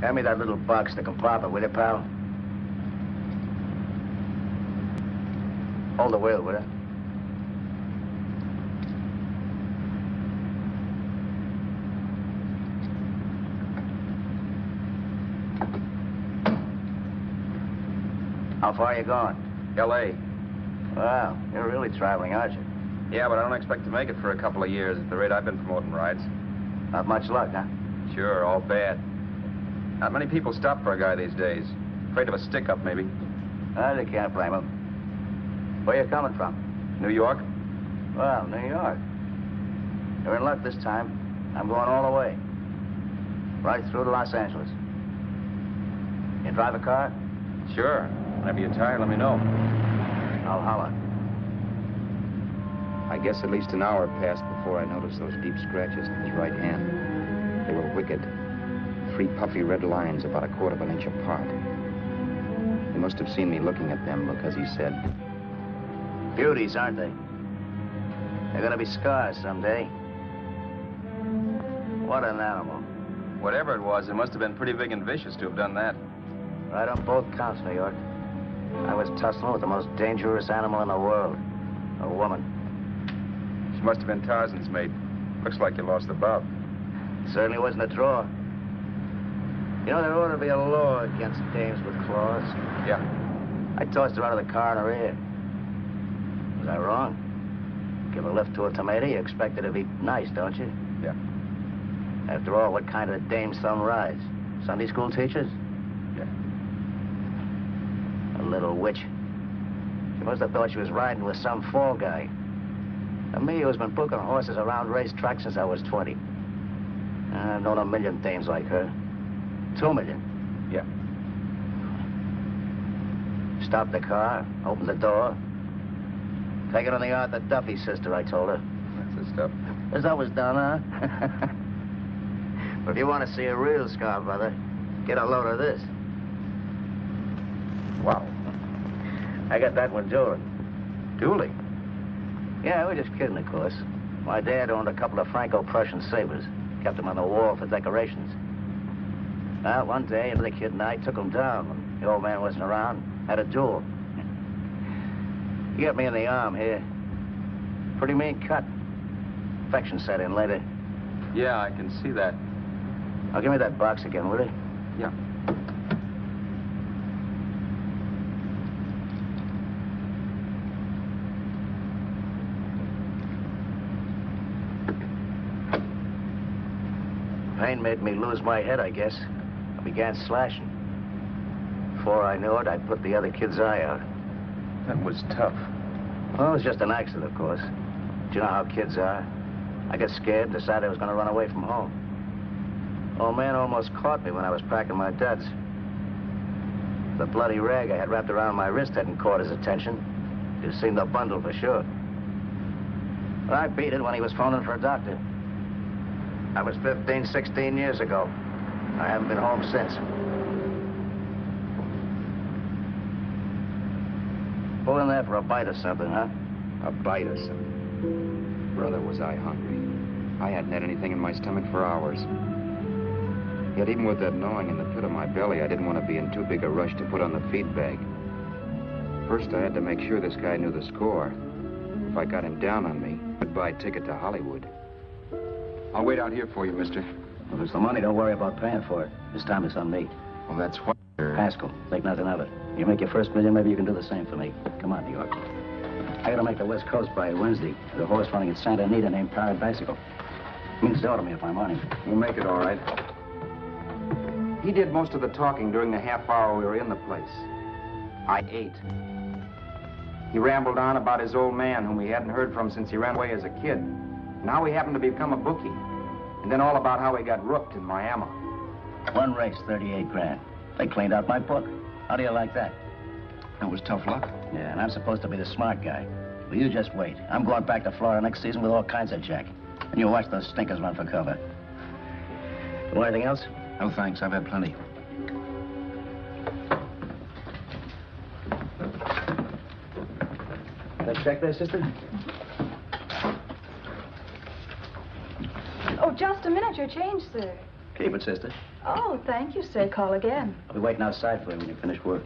Hand me that little box, the compartment, will you, pal? Hold the wheel, will you? How far are you going? L.A. Wow, you're really traveling, aren't you? Yeah, but I don't expect to make it for a couple of years at the rate I've been promoting rides. Not much luck, huh? Sure, all bad. Not many people stop for a guy these days. Afraid of a stick-up, maybe. Well, you can't blame him. Where you coming from? New York. Well, New York. You're in luck this time. I'm going all the way. Right through to Los Angeles. You drive a car? Sure. Whenever you're tired, let me know. I'll holler. I guess at least an hour passed before I noticed those deep scratches on his right hand. They were wicked. Three puffy red lines about a quarter of an inch apart. He must have seen me looking at them because he said, "Beauties, aren't they? They're gonna be scars someday." What an animal. Whatever it was, it must have been pretty big and vicious to have done that. Right on both counts, New York. I was tussling with the most dangerous animal in the world, a woman. She must have been Tarzan's mate. Looks like you lost the bout. Certainly wasn't a draw. You know, there ought to be a law against dames with claws. Yeah. I tossed her out of the car in her head. Was I wrong? Give a lift to a tomato, you expect her to be nice, don't you? Yeah. After all, what kind of dames some rise? Sunday school teachers? Yeah. A little witch. She must have thought she was riding with some fall guy. A me who's been booking horses around racetracks since I was 20. I've known a million dames like her. 2 million. Yeah. Stopped the car, opened the door. Take it on the yard, the Duffy sister, I told her. That's the stuff. That's always done, huh? But if you want to see a real scar, brother, get a load of this. Wow. I got that one dueling. Dueling? Yeah, we're just kidding, of course. My dad owned a couple of Franco-Prussian sabers. Kept them on the wall for decorations. Well, one day, another kid and I took him down when the old man wasn't around. Had a duel. He got me in the arm here. Pretty mean cut. Infection set in later. Yeah, I can see that. Now, give me that box again, will you? Yeah. Pain made me lose my head, I guess. I began slashing. Before I knew it, I put the other kid's eye out. That was tough. Well, it was just an accident, of course. Do you know how kids are? I got scared, decided I was going to run away from home. Old man almost caught me when I was packing my duds. The bloody rag I had wrapped around my wrist hadn't caught his attention. You'd seen the bundle for sure. But I beat it when he was phoning for a doctor. I was 15, 16 years ago. I haven't been home since. Pull in there for a bite or something, huh? A bite or something. Brother, was I hungry. I hadn't had anything in my stomach for hours. Yet even with that gnawing in the pit of my belly, I didn't want to be in too big a rush to put on the feed bag. First, I had to make sure this guy knew the score. If I got him down on me, goodbye ticket to Hollywood. I'll wait out here for you, mister. Well, if it's the money, don't worry about paying for it. This time it's on me. Well, that's what... Haskell, make nothing of it. You make your first million, maybe you can do the same for me. Come on, New York. I gotta make the West Coast by Wednesday. There's a horse running at Santa Anita named Parried Bicycle. He means to order me if I'm on him. We'll make it all right. He did most of the talking during the half hour we were in the place. I ate. He rambled on about his old man, whom we hadn't heard from since he ran away as a kid. Now we happen to become a bookie. And then all about how he got rooked in Miami. One race, 38 grand. They cleaned out my book. How do you like that? That was tough luck. Yeah, and I'm supposed to be the smart guy. Well, you just wait. I'm going back to Florida next season with all kinds of jack. And you watch those stinkers run for cover. You want anything else? No, thanks. I've had plenty. That check there, sister? Oh, just a minute. Your change, sir. Keep it, sister. Oh, thank you, sir. Call again. I'll be waiting outside for you when you finish work.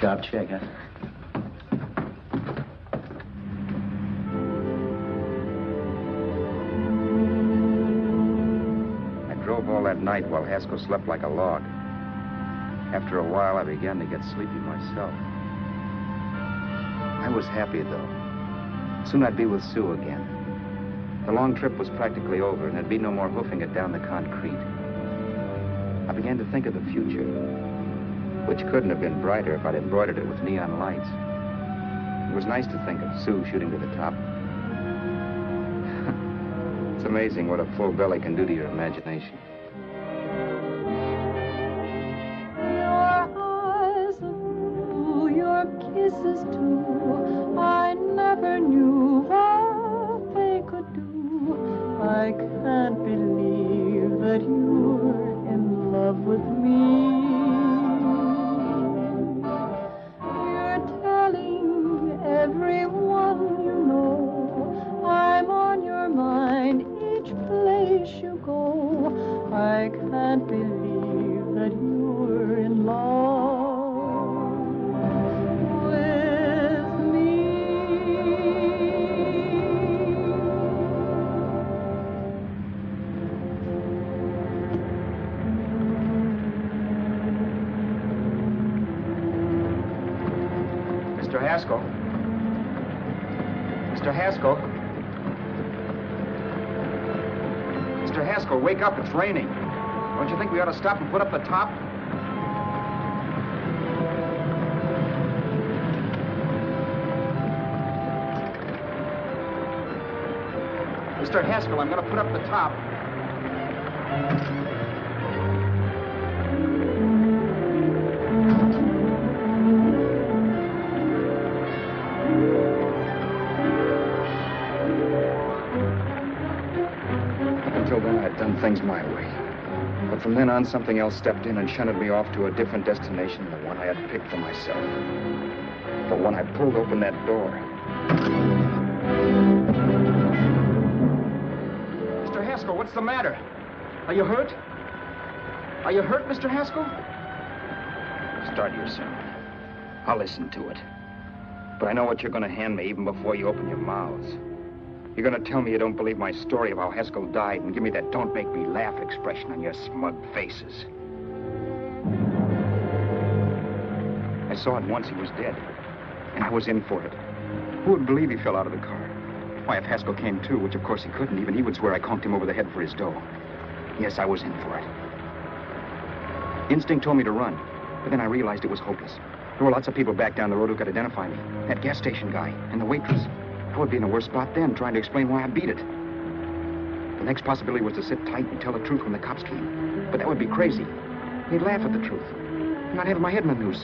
Sharp check, huh? I drove all that night while Haskell slept like a log. After a while, I began to get sleepy myself. I was happy, though. Soon I'd be with Sue again. The long trip was practically over, and there'd be no more hoofing it down the concrete. I began to think of the future, which couldn't have been brighter if I'd embroidered it with neon lights. It was nice to think of Sue shooting to the top. It's amazing what a full belly can do to your imagination. Your eyes are blue, your kisses too. I never knew what they could do. I can't believe that you're in love with me. Wake up, it's raining. Don't you think we ought to stop and put up the top? Mr. Haskell, I'm going to put up the top. Things my way. But from then on, something else stepped in and shunted me off to a different destination than the one I had picked for myself. But when I pulled open that door... Mr. Haskell, what's the matter? Are you hurt? Are you hurt, Mr. Haskell? Start your sermon. I'll listen to it. But I know what you're going to hand me even before you open your mouths. You're going to tell me you don't believe my story of how Haskell died and give me that don't make me laugh expression on your smug faces. I saw it once he was dead, and I was in for it. Who would believe he fell out of the car? Why, if Haskell came too, which of course he couldn't, even he would swear I conked him over the head for his dough. Yes, I was in for it. Instinct told me to run, but then I realized it was hopeless. There were lots of people back down the road who could identify me. That gas station guy and the waitress. I would be in a worse spot then, trying to explain why I beat it. The next possibility was to sit tight and tell the truth when the cops came. But that would be crazy. They'd laugh at the truth. And I'd have my head in a noose.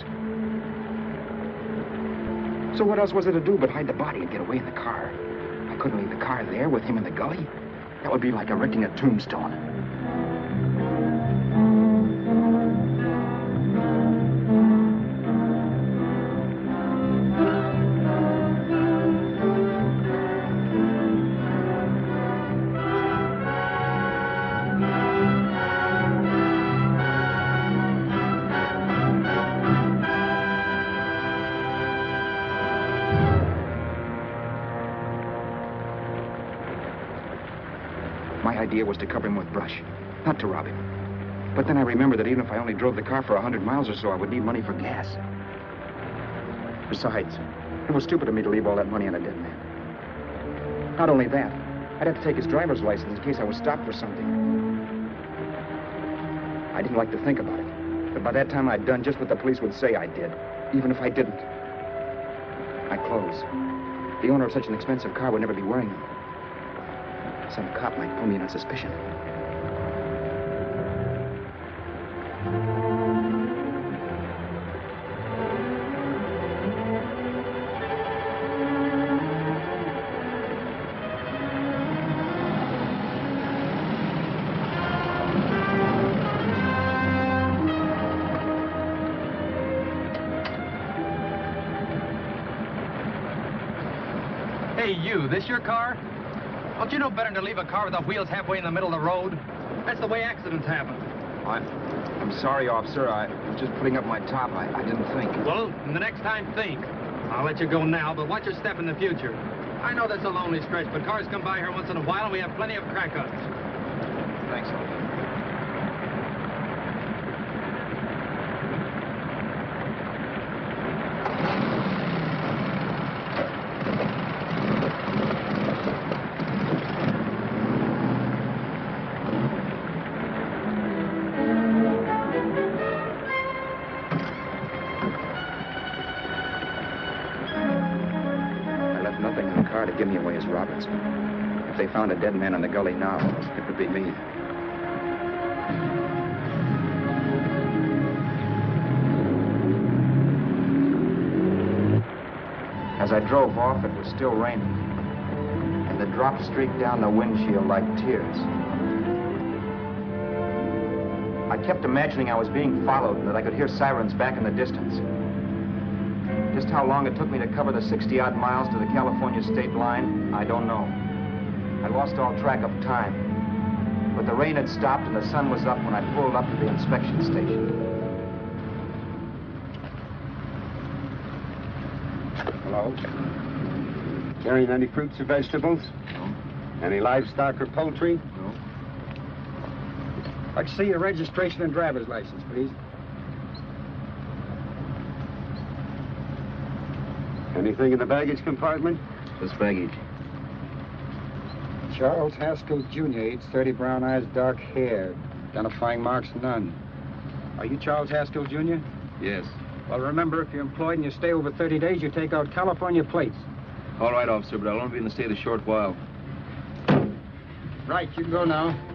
So what else was there to do but hide the body and get away in the car? I couldn't leave the car there with him in the gully. That would be like erecting a tombstone. Was to cover him with brush, not to rob him. But then I remembered that even if I only drove the car for 100 miles or so, I would need money for gas. Besides, it was stupid of me to leave all that money on a dead man. Not only that, I'd have to take his driver's license in case I was stopped for something. I didn't like to think about it, but by that time I'd done just what the police would say I did, even if I didn't. My clothes. The owner of such an expensive car would never be wearing them. Some cop might pull me in on suspicion. Hey, you, this your car? Don't you know better than to leave a car with the wheels halfway in the middle of the road? That's the way accidents happen. I'm sorry, officer. I'm just putting up my top. I didn't think. Well, the next time, think. I'll let you go now, but watch your step in the future. I know that's a lonely stretch, but cars come by here once in a while, and we have plenty of crack-ups. Thanks, officer. Give me away as Robinson. If they found a dead man in the gully now, it would be me. As I drove off, it was still raining, and the drops streaked down the windshield like tears. I kept imagining I was being followed and that I could hear sirens back in the distance. Just how long it took me to cover the 60-odd miles to the California state line, I don't know. I lost all track of time. But the rain had stopped and the sun was up when I pulled up to the inspection station. Hello? Carrying any fruits or vegetables? No. Any livestock or poultry? No. I'd like to see your registration and driver's license, please. Anything in the baggage compartment? This baggage. Charles Haskell Jr., age 30, brown eyes, dark hair. Identifying marks, none. Are you Charles Haskell Jr.? Yes. Well, remember, if you're employed and you stay over 30 days, you take out California plates. All right, officer, but I'll only be in the state a short while. Right, you can go now.